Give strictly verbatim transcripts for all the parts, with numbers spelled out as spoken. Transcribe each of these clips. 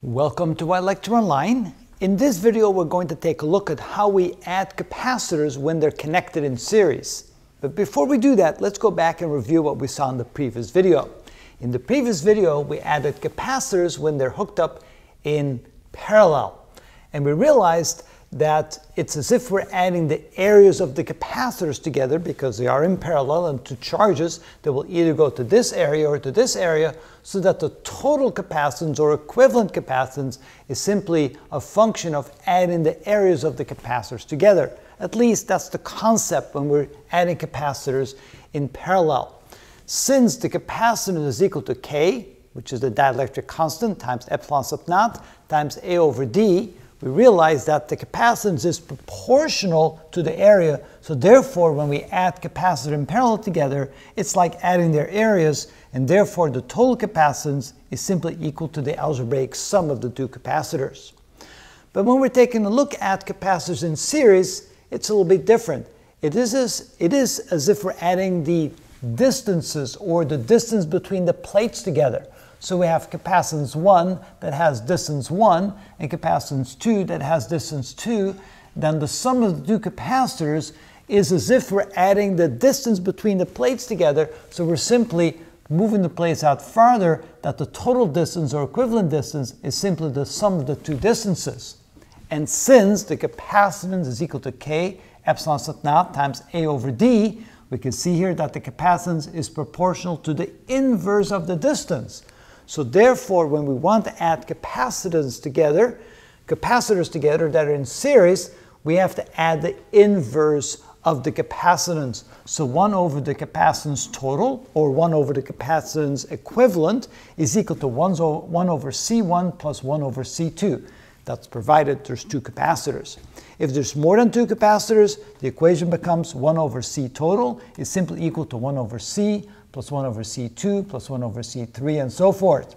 Welcome to White Lecture Online. In this video we're going to take a look at how we add capacitors when they're connected in series. But before we do that, let's go back and review what we saw in the previous video. In the previous video we added capacitors when they're hooked up in parallel. And we realized that it's as if we're adding the areas of the capacitors together because they are in parallel and two charges that will either go to this area or to this area, so that the total capacitance or equivalent capacitance is simply a function of adding the areas of the capacitors together. At least that's the concept when we're adding capacitors in parallel. Since the capacitance is equal to K, which is the dielectric constant, times epsilon sub naught times A over D, we realize that the capacitance is proportional to the area, so therefore when we add capacitor in parallel together, it's like adding their areas, and therefore the total capacitance is simply equal to the algebraic sum of the two capacitors. But when we're taking a look at capacitors in series, it's a little bit different. It is as, it is as if we're adding the distances or the distance between the plates together. So we have capacitance one that has distance one, and capacitance two that has distance two. Then the sum of the two capacitors is as if we're adding the distance between the plates together, so we're simply moving the plates out farther, that the total distance or equivalent distance is simply the sum of the two distances. And since the capacitance is equal to K, epsilon sub naught times A over D, we can see here that the capacitance is proportional to the inverse of the distance. So therefore, when we want to add capacitance together, capacitors together that are in series, we have to add the inverse of the capacitance. So one over the capacitance total, or one over the capacitance equivalent, is equal to one over C one plus one over C two. That's provided there's two capacitors. If there's more than two capacitors, the equation becomes one over C total is simply equal to one over C plus one over C two, plus one over C three, and so forth.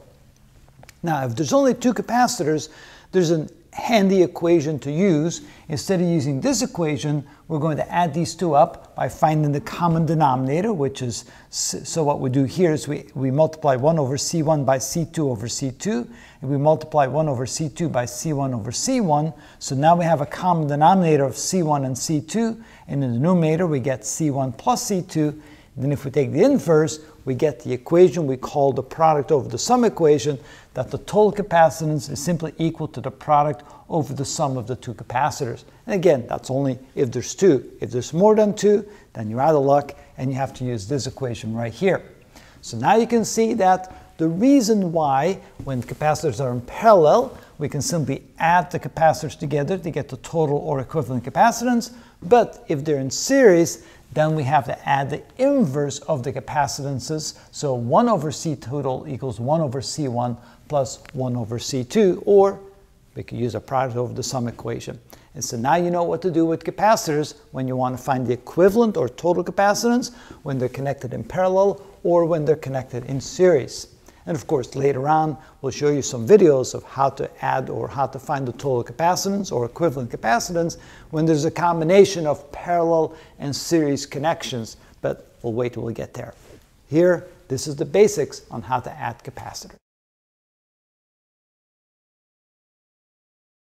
Now, if there's only two capacitors, there's a handy equation to use. Instead of using this equation, we're going to add these two up by finding the common denominator, which is, so what we do here is we, we multiply one over C one by C two over C two, and we multiply one over C two by C one over C one, so now we have a common denominator of C one and C two, and in the numerator we get C one plus C two, then if we take the inverse, we get the equation we call the product over the sum equation, that the total capacitance is simply equal to the product over the sum of the two capacitors. And again, that's only if there's two. If there's more than two, then you're out of luck and you have to use this equation right here. So now you can see that the reason why when capacitors are in parallel, we can simply add the capacitors together to get the total or equivalent capacitance, but if they're in series, then we have to add the inverse of the capacitances, so one over C total equals one over C one plus one over C two, or we could use a product over the sum equation. And so now you know what to do with capacitors when you want to find the equivalent or total capacitance, when they're connected in parallel, or when they're connected in series. And of course, later on, we'll show you some videos of how to add or how to find the total capacitance or equivalent capacitance when there's a combination of parallel and series connections, but we'll wait till we get there. Here, this is the basics on how to add capacitors.